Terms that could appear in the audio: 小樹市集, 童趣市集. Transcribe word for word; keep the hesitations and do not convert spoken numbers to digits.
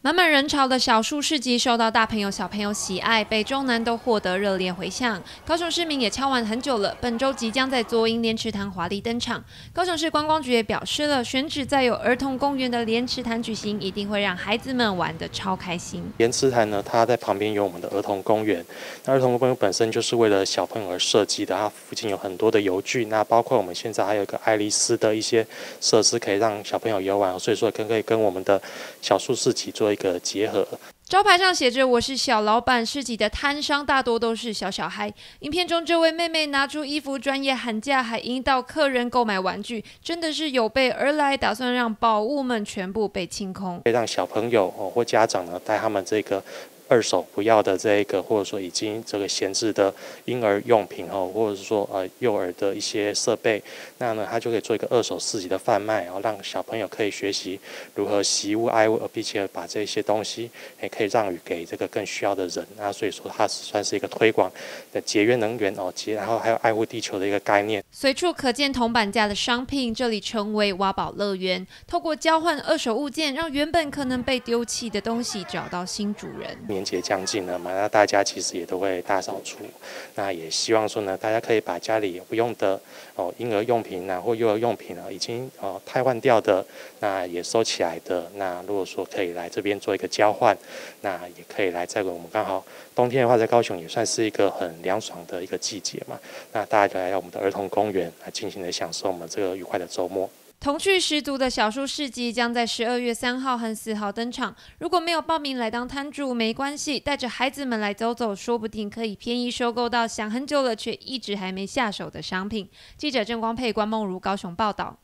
满满人潮的小树市集受到大朋友小朋友喜爱，北中南都获得热烈回响。高雄市民也敲碗很久了，本周即将在左营莲池潭华丽登场。高雄市观光局也表示了，选址在有儿童公园的莲池潭举行，一定会让孩子们玩得超开心。莲池潭呢，它在旁边有我们的儿童公园，那儿童公园本身就是为了小朋友而设计的，它附近有很多的游具，那包括我们现在还有一个爱丽丝的一些设施可以让小朋友游玩，所以说可以跟我们的小树市集做 一个结合。招牌上写着“我是小老板”，市集的摊商大多都是小小孩。影片中这位妹妹拿出衣服专业喊价，还引导客人购买玩具，真的是有备而来，打算让宝物们全部被清空，可以让小朋友或家长呢带他们这个 二手不要的这一个，或者说已经这个闲置的婴儿用品哦，或者是说呃幼儿的一些设备，那呢他就可以做一个二手市集的贩卖，然后让小朋友可以学习如何惜物爱物，并且把这些东西也可以让予给这个更需要的人。那所以说它是算是一个推广的节约能源哦，节然后还有爱护地球的一个概念。随处可见铜板价的商品，这里成为挖宝乐园。透过交换二手物件，让原本可能被丢弃的东西找到新主人。 年节将近了嘛，那大家其实也都会大扫除，那也希望说呢，大家可以把家里不用的哦婴儿用品啊或幼儿用品啊，已经哦汰换掉的，那也收起来的，那如果说可以来这边做一个交换，那也可以来在我们刚好冬天的话，在高雄也算是一个很凉爽的一个季节嘛，那大家来到我们的儿童公园来尽情的享受我们这个愉快的周末。 童趣十足的小树市集将在十二月三号和四号登场。如果没有报名来当摊主没关系，带着孩子们来走走，说不定可以便宜收购到想很久了却一直还没下手的商品。记者郑光佩、关梦如高雄报道。